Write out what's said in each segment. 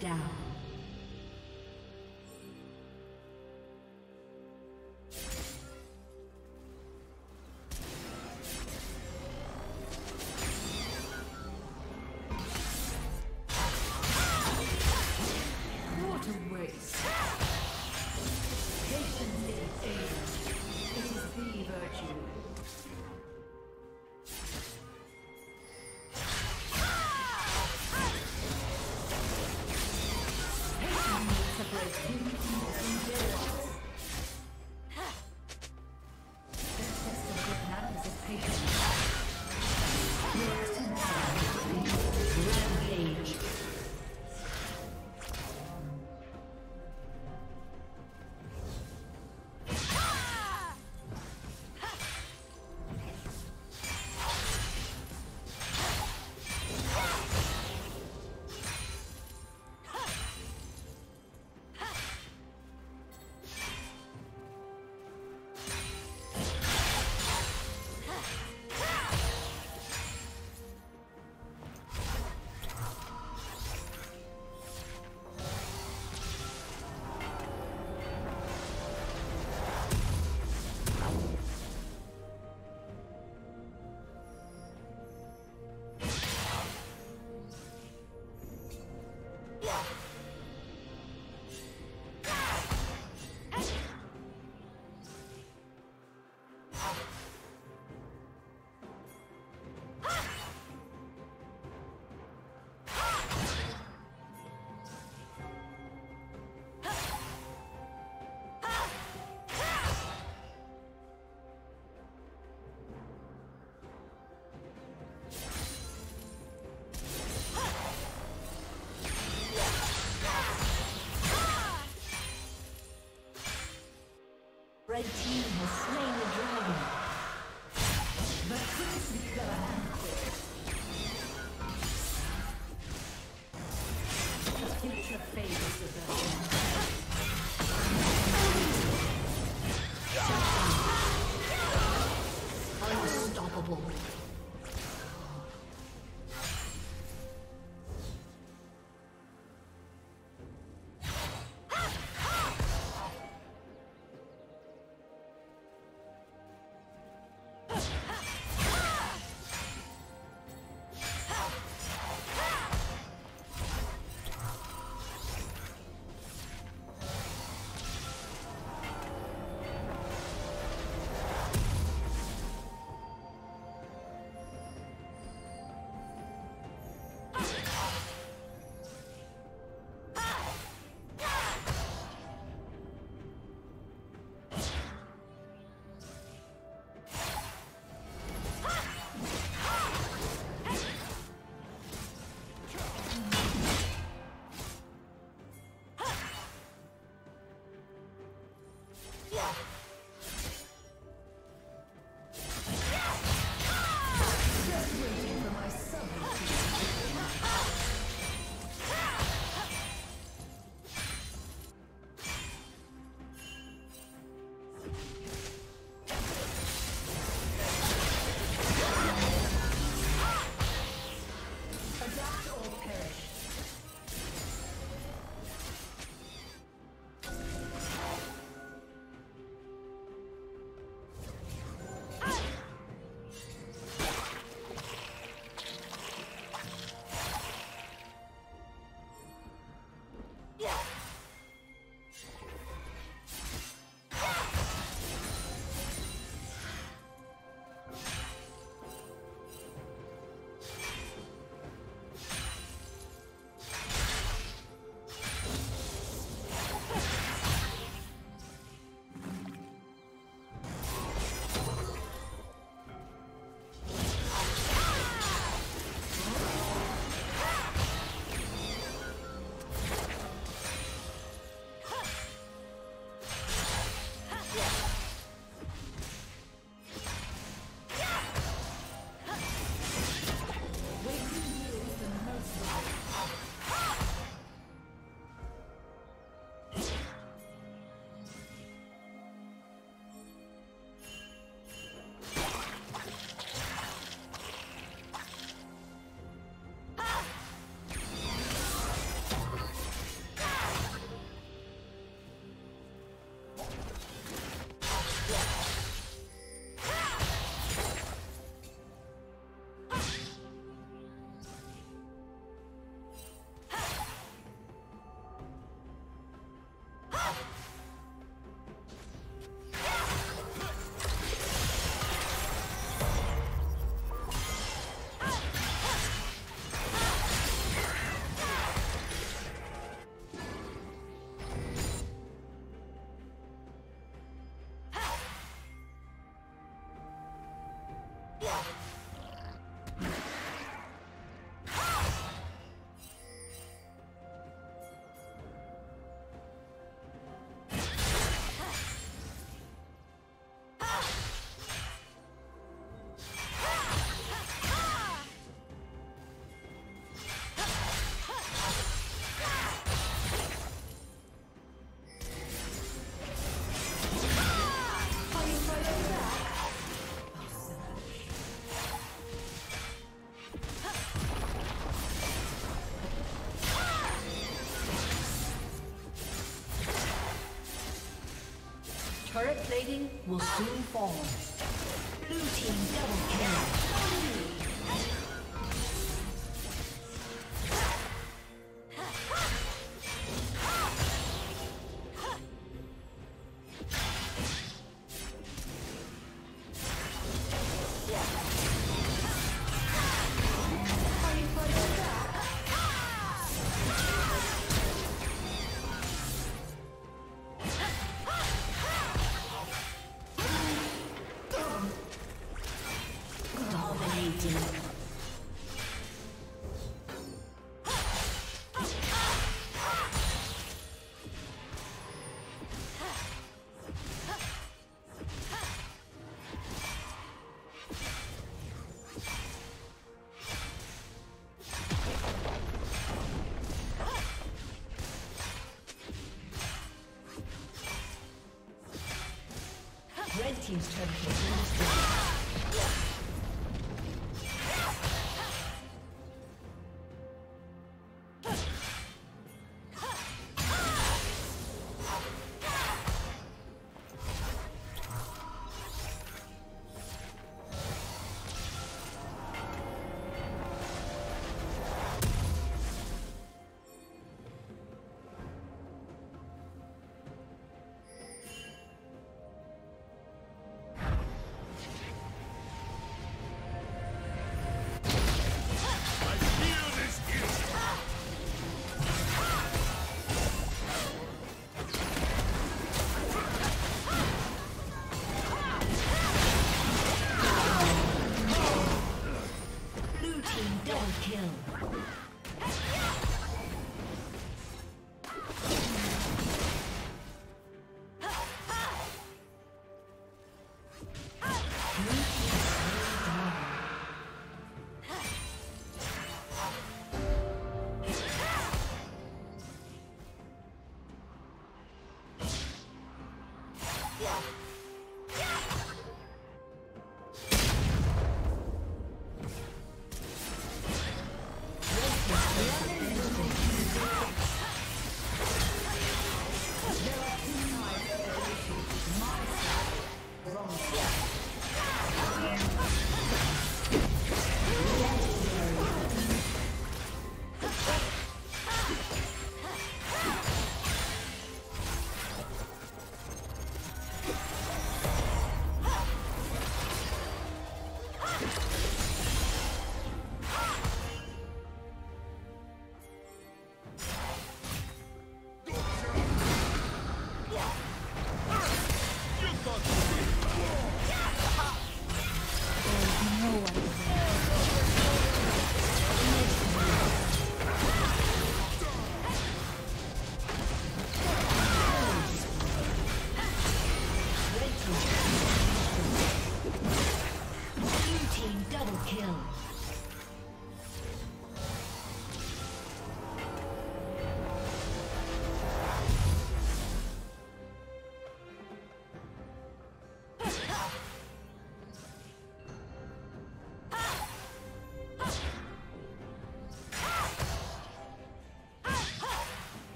down. Red team has slain the dragon. But since we go ahead, the future favors the dragon. Unstoppable. Turret plating will soon fall. Blue team double kill. Red team's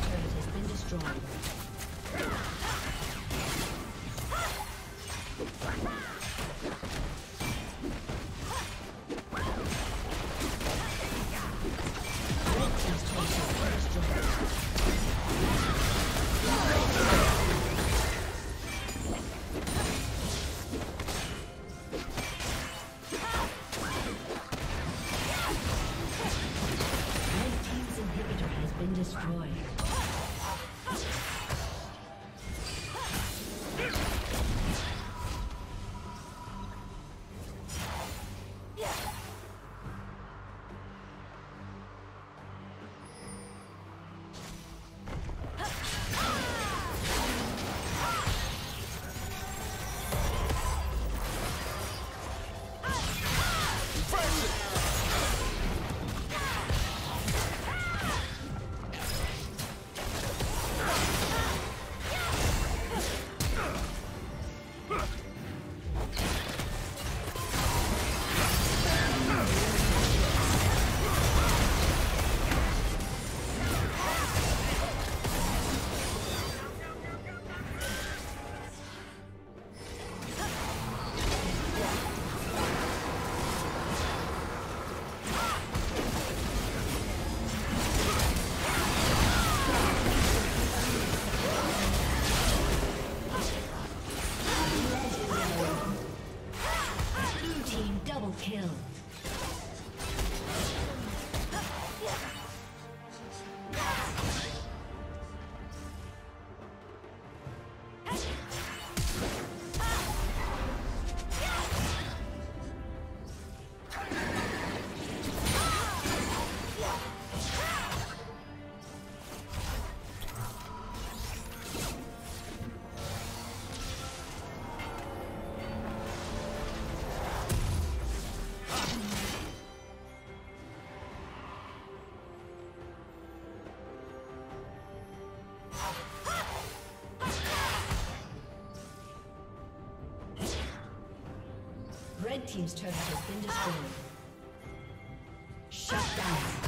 turret has been destroyed. Strong. been destroyed. Red team's turret has been destroyed. Shut down.